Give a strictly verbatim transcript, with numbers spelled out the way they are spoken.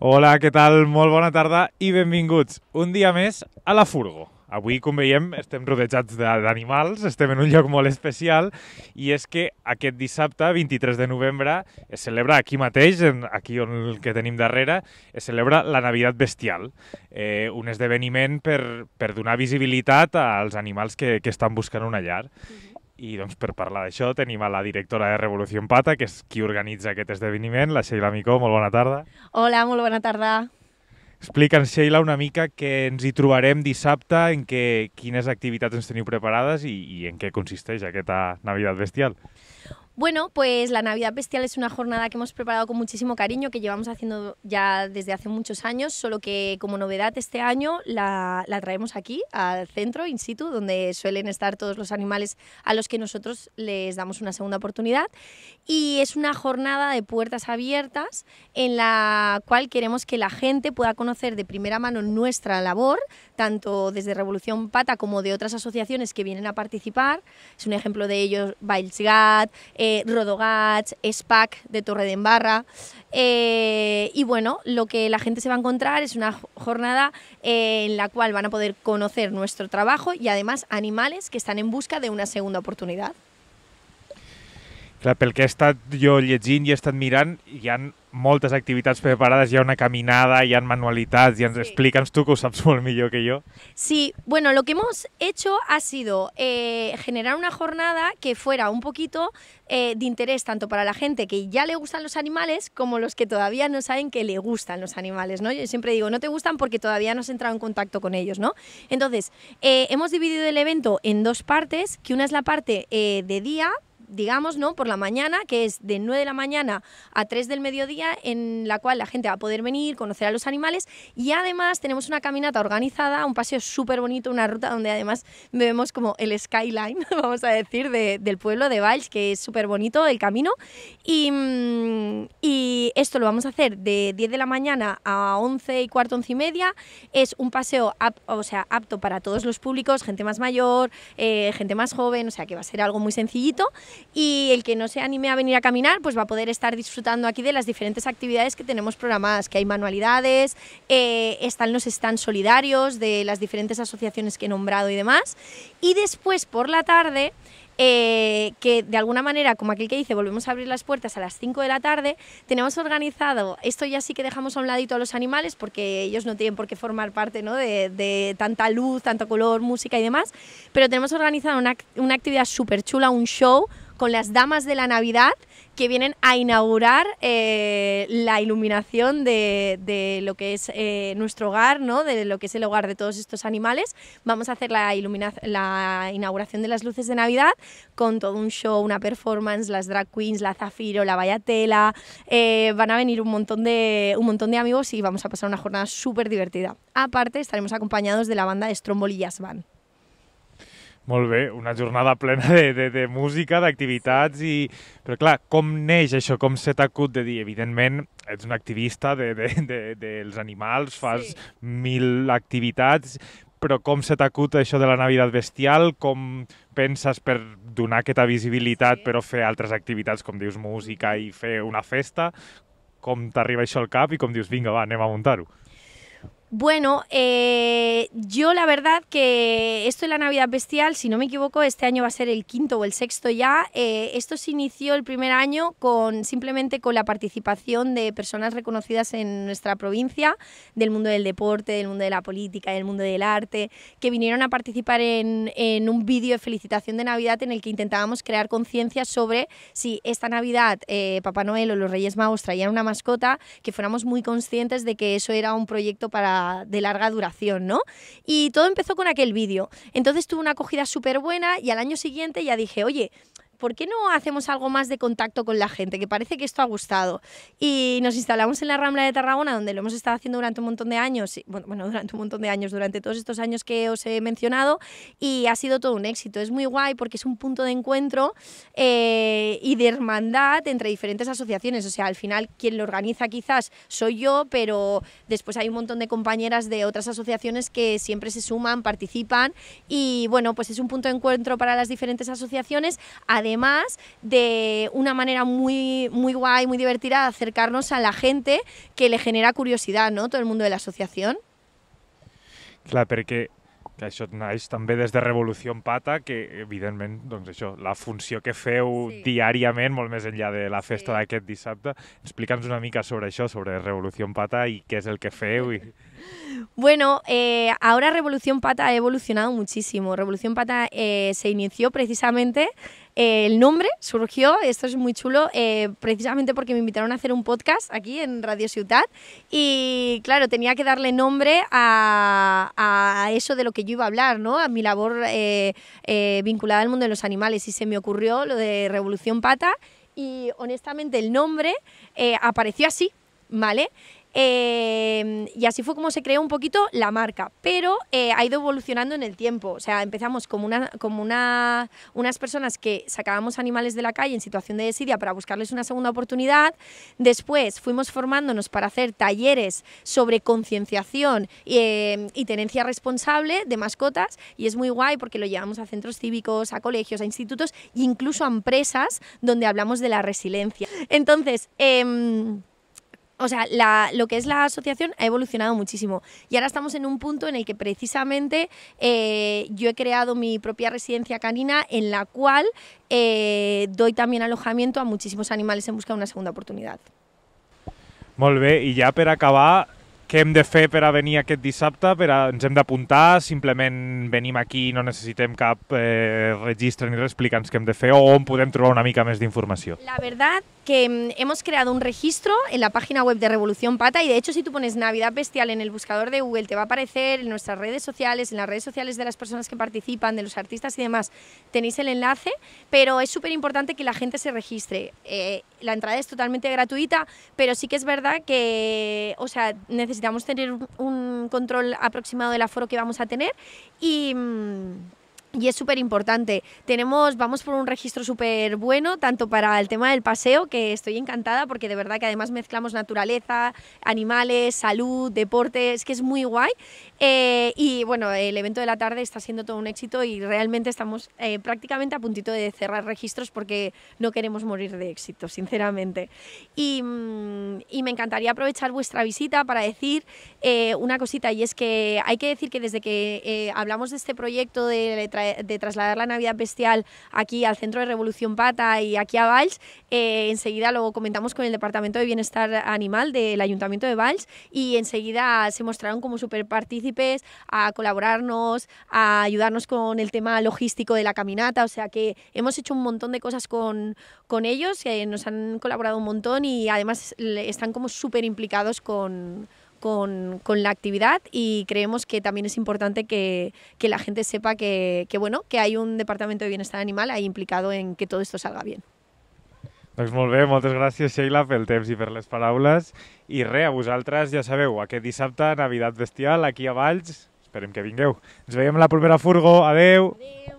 Hola, què tal? Molt bona tarda i benvinguts un dia més a La Furgo. Avui, com veiem, estem rodejats d'animals, estem en un lloc molt especial i és que aquest dissabte, vint-i-tres de novembre, es celebra aquí mateix, aquí on el que tenim darrere, es celebra la Navidad Bestial, eh, un esdeveniment per, per donar visibilitat als animals que, que estan buscant una llar. I doncs, per parlar d'això tenim a la directora de Revolución Pata, que és qui organitza aquest esdeveniment, la Sheila Micó. Molt bona tarda. Hola, molt bona tarda. Explica'ns, Sheila, una mica què ens hi trobarem dissabte, en què, quines activitats ens teniu preparades i, i en què consisteix aquesta Navidad Bestial. Bueno, pues la Navidad Bestial es una jornada que hemos preparado con muchísimo cariño, que llevamos haciendo ya desde hace muchos años, solo que como novedad este año la, la traemos aquí, al centro, in situ, donde suelen estar todos los animales a los que nosotros les damos una segunda oportunidad. Y es una jornada de puertas abiertas en la cual queremos que la gente pueda conocer de primera mano nuestra labor, tanto desde Revolución Pata como de otras asociaciones que vienen a participar. Es un ejemplo de ellos Valls, eh, Rodogats, SPAC de Torredembarra, eh, y bueno, lo que la gente se va a encontrar es una jornada eh, en la cual van a poder conocer nuestro trabajo y además animales que están en busca de una segunda oportunidad. Clar, pel que he estat jo llegint i he estat mirant, hi ha moltes activitats preparades, hi ha una caminada, hi ha manualitats, y ens explica'ns tú que ho saps molt millor que yo. Sí, bueno, lo que hemos hecho ha sido eh, generar una jornada que fuera un poquito eh, de interés tanto para la gente que ya le gustan los animales como los que todavía no saben que le gustan los animales, ¿no? Yo siempre digo, no te gustan porque todavía no has entrado en contacto con ellos, ¿no? Entonces, eh, hemos dividido el evento en dos partes, que una es la parte eh, de día, digamos, ¿no?, por la mañana, que es de nueve de la mañana a tres del mediodía, en la cual la gente va a poder venir, conocer a los animales, y además tenemos una caminata organizada, un paseo súper bonito, una ruta donde además vemos como el skyline, vamos a decir, de, del pueblo de Valls, que es súper bonito el camino, y, y esto lo vamos a hacer de diez de la mañana a once y cuarto, once y media, es un paseo ap, o sea, apto para todos los públicos, gente más mayor, eh, gente más joven, o sea que va a ser algo muy sencillito. Y el que no se anime a venir a caminar, pues va a poder estar disfrutando aquí de las diferentes actividades que tenemos programadas, que hay manualidades, eh, están los stands solidarios de las diferentes asociaciones que he nombrado y demás. Y después, por la tarde, eh, que de alguna manera, como aquel que dice, volvemos a abrir las puertas a las cinco de la tarde, tenemos organizado, esto ya sí que dejamos a un ladito a los animales, porque ellos no tienen por qué formar parte, ¿no?, de, de tanta luz, tanto color, música y demás, pero tenemos organizado una, una actividad súper chula, un show, con las damas de la Navidad que vienen a inaugurar eh, la iluminación de, de lo que es eh, nuestro hogar, ¿no?, de lo que es el hogar de todos estos animales. Vamos a hacer la, la inauguración de las luces de Navidad con todo un show, una performance, las drag queens, la Zafiro, la Vallatela, eh, van a venir un montón, de, un montón de amigos y vamos a pasar una jornada súper divertida. Aparte, estaremos acompañados de la banda de Strombol y Jasvan. Molt bé, una jornada plena de, de, de música, d'activitats, i... però clar, com neix això, com se t'acut de dir, evidentment, ets un activista de, de, de, dels animals, fas sí. mil activitats, però com se t'acut això de la Navidad Bestial, com penses per donar aquesta visibilitat, sí. però fer altres activitats, com dius, música i fer una festa, com t'arriba això al cap i com dius, vinga, va, anem a muntar-ho? Bueno, eh, yo la verdad que esto de la Navidad Bestial, si no me equivoco, este año va a ser el quinto o el sexto ya. Eh, esto se inició el primer año con simplemente con la participación de personas reconocidas en nuestra provincia, del mundo del deporte, del mundo de la política, del mundo del arte, que vinieron a participar en, en un vídeo de felicitación de Navidad en el que intentábamos crear conciencia sobre si esta Navidad eh, Papá Noel o los Reyes Magos traían una mascota, que fuéramos muy conscientes de que eso era un proyecto para de larga duración, ¿no? Y todo empezó con aquel vídeo. Entonces tuvo una acogida súper buena y al año siguiente ya dije, oye, ¿por qué no hacemos algo más de contacto con la gente? Que parece que esto ha gustado. Y nos instalamos en la Rambla de Tarragona, donde lo hemos estado haciendo durante un montón de años, bueno, durante un montón de años, durante todos estos años que os he mencionado, y ha sido todo un éxito. Es muy guay porque es un punto de encuentro eh, y de hermandad entre diferentes asociaciones. O sea, al final quien lo organiza quizás soy yo, pero después hay un montón de compañeras de otras asociaciones que siempre se suman, participan, y bueno, pues es un punto de encuentro para las diferentes asociaciones, además además de una manera muy, muy guay, muy divertida de acercarnos a la gente que le genera curiosidad, ¿no?, todo el mundo de la asociación. Clar, perquè que això naix també des de Revolució Pata, que evidentment doncs això, la funció que feu sí. diàriament, molt més enllà de la festa sí. d'aquest dissabte. Explica'ns una mica sobre això, sobre Revolució Pata y qué es el que feu. Y... Bueno, eh, ahora Revolución Pata ha evolucionado muchísimo. Revolución Pata eh, se inició precisamente, eh, el nombre surgió, esto es muy chulo, eh, precisamente porque me invitaron a hacer un podcast aquí en Radio Ciudad y claro, tenía que darle nombre a, a eso de lo que yo iba a hablar, ¿no?, a mi labor eh, eh, vinculada al mundo de los animales, y se me ocurrió lo de Revolución Pata y honestamente el nombre eh, apareció así, ¿vale? Eh, y así fue como se creó un poquito la marca, pero eh, ha ido evolucionando en el tiempo. O sea, empezamos como, una, como una, unas personas que sacábamos animales de la calle en situación de desidia para buscarles una segunda oportunidad. Después fuimos formándonos para hacer talleres sobre concienciación eh, y tenencia responsable de mascotas, y es muy guay porque lo llevamos a centros cívicos, a colegios, a institutos e incluso a empresas donde hablamos de la resiliencia. Entonces... Eh, O sea, la, lo que es la asociación ha evolucionado muchísimo y ahora estamos en un punto en el que precisamente eh, yo he creado mi propia residencia canina en la cual eh, doy también alojamiento a muchísimos animales en busca de una segunda oportunidad. Molt bé, i ja per acabar, què hem de fer per a venir aquest dissabte? Per a, ens hem d'apuntar, simplement venim aquí, no necessitem cap eh, registre ni res, explica'ns què hem de fer o on podem trobar una mica més d'informació. La verdad que hemos creado un registro en la página web de Revolución Pata y de hecho si tú pones Navidad Bestial en el buscador de Google te va a aparecer en nuestras redes sociales, en las redes sociales de las personas que participan, de los artistas y demás, tenéis el enlace, pero es súper importante que la gente se registre. Eh, la entrada es totalmente gratuita, pero sí que es verdad que, o sea, necesitamos Necesitamos tener un control aproximado del aforo que vamos a tener y, y es súper importante. Tenemos, vamos por un registro súper bueno, tanto para el tema del paseo, que estoy encantada porque de verdad que además mezclamos naturaleza, animales, salud, deporte, es que es muy guay. Eh, y bueno, el evento de la tarde está siendo todo un éxito y realmente estamos eh, prácticamente a puntito de cerrar registros porque no queremos morir de éxito, sinceramente. Y, y me encantaría aprovechar vuestra visita para decir eh, una cosita, y es que hay que decir que desde que eh, hablamos de este proyecto de, tra de trasladar la Navidad Bestial aquí al centro de Revolución Pata y aquí a Valls, eh, enseguida lo comentamos con el Departamento de Bienestar Animal del Ayuntamiento de Valls y enseguida se mostraron como súper partícipes a colaborarnos, a ayudarnos con el tema logístico de la caminata, o sea que hemos hecho un montón de cosas con, con ellos, eh, nos han colaborado un montón y además están como súper implicados con, con, con la actividad y creemos que también es importante que, que la gente sepa que, que, bueno, que hay un departamento de bienestar animal ahí implicado en que todo esto salga bien. Doncs molt bé, moltes gràcies, Sheila, pel temps i per les paraules. I res, a vosaltres, ja sabeu, aquest dissabte, Navidad Bestial, aquí a Valls. Esperem que vingueu. Ens veiem a la primera Furgo. Adeu! Adeu.